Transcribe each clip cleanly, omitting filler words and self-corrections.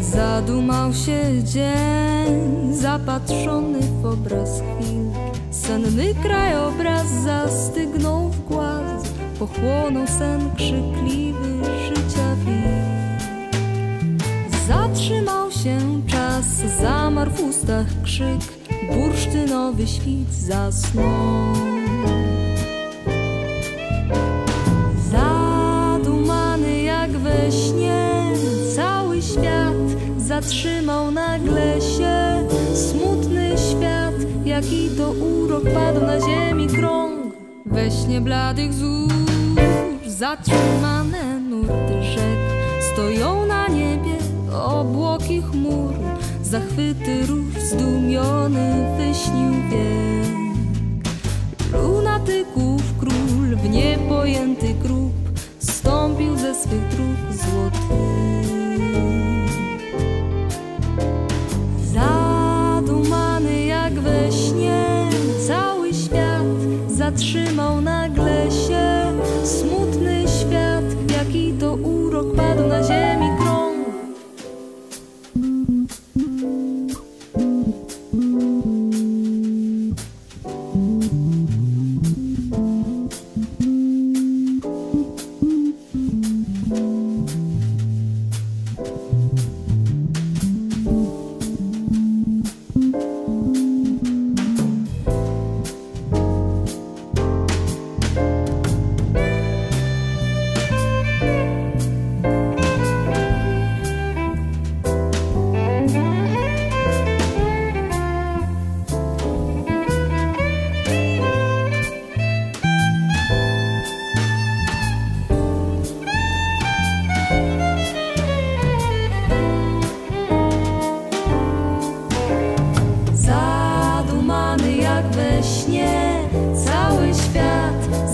Zadumał się dzień, zapatrzony w obraz chwil. Senny krajobraz zastygnął w głaz, pochłonął sen krzykliwy życia wir. Zatrzymał się czas, zamarł w ustach krzyk, bursztynowy świt zasnął. Zadumany jak we śnie, cały świat zatrzymał nagle się. Smutny świat, jaki to urok, padł na ziemi krąg. We śnie bladych zórz zatrzymane nurty rzek, stoją na niebie obłoki chmur. Zachwyty róż zdumiony wyśnił wiek. Lunatyków król w niepojęty grób zstąpił ze swych dróg złotych. We śnie cały świat zatrzymał nagle się. Smutny świat, jaki to urok, padł na ziemi krąg.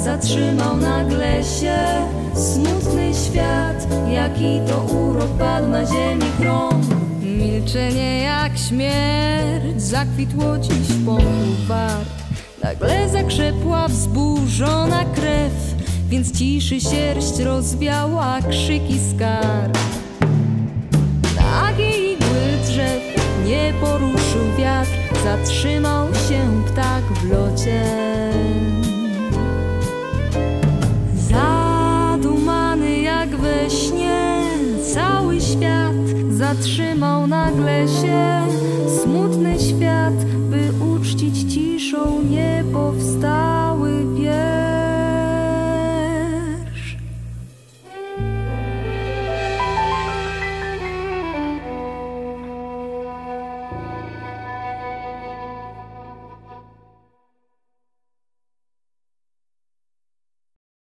Zatrzymał nagle się smutny świat, jaki to urok, padł na ziemi krąg. Milczenie jak śmierć zakwitło dziś w polu wart. Nagle zakrzepła wzburzona krew, więc ciszy sierść rozwiała krzyki skarg. Nagie igły drzew nie poruszył wiatr, zatrzymał się ptak w locie. We śnie cały świat zatrzymał nagle się. Smutny świat, by uczcić ciszą, nie powstał.